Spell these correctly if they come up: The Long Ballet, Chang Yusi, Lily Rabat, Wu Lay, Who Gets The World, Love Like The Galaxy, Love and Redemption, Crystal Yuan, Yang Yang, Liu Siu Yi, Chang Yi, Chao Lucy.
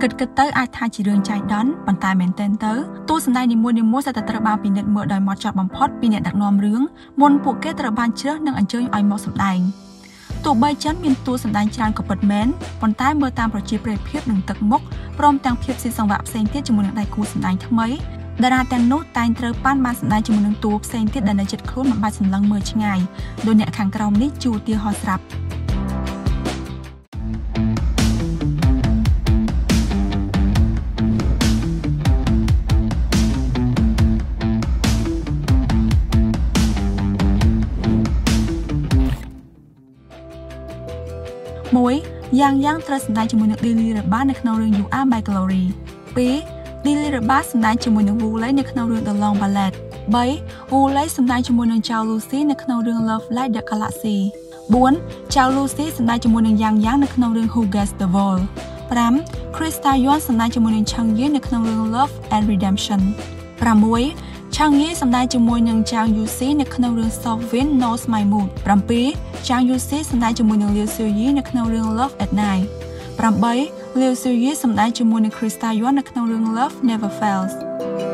Kịch tới ai tha chỉ đường trái đón, bàn tay mền tên tới. Tu sân đây đi mua sẽ tự bao pin điện mưa đòi mọt chọt bằng pot pin điện đặc nom rướng. Môn buộc kết tự ban trước nâng ảnh chơi ỏi mọt sập đài. Tụ bay chấn miên tu sân đây tràn cọp bật mến, bàn tay mưa tam rồi chia bề phết đừng tật mốc. Prom tăng phết xin sòng vạ sen tiết cho một nặng đại cú sân đây thắc mấy. Đa ra tăng nốt tay tự ban ban sân đây cho một nặng tu sen tiết đàn đại chật khốn mà ban sân lăng mưa chừng ngày. Đôi nhẹ kháng còng nít chu tia ho sập. Mối, Yang Yang trở sân đai cho mùi nước Lily Rabat nạc nâu rừng You Are My Glory. 2. Lily Rabat sân đai cho mùi nước Wu Lay nạc nâu rừng The Long Ballet. 3. Wu Lay sân đai cho mùi nước Chao Lucy nạc nâu rừng Love Like The Galaxy. 4. Chao Lucy sân đai cho mùi nước Yang Yang nạc nâu rừng Who Gets The World. 5. Crystal Yuan sân đai cho mùi nước Yang Yang nạc nâu rừng Love and Redemption. 6. Chang Yi sân đai cho mùi nước Chang Yusi nạc nâu rừng So Wind Knows My Mood. 7. Chang Yusi sân đai cho mùi nương Liu Siu Yi nạc nâu rừng Love at Night. 8. Liu Siu Yi sân đai cho mùi nương Crystal Yuan nạc nâu rừng Love Never Fails.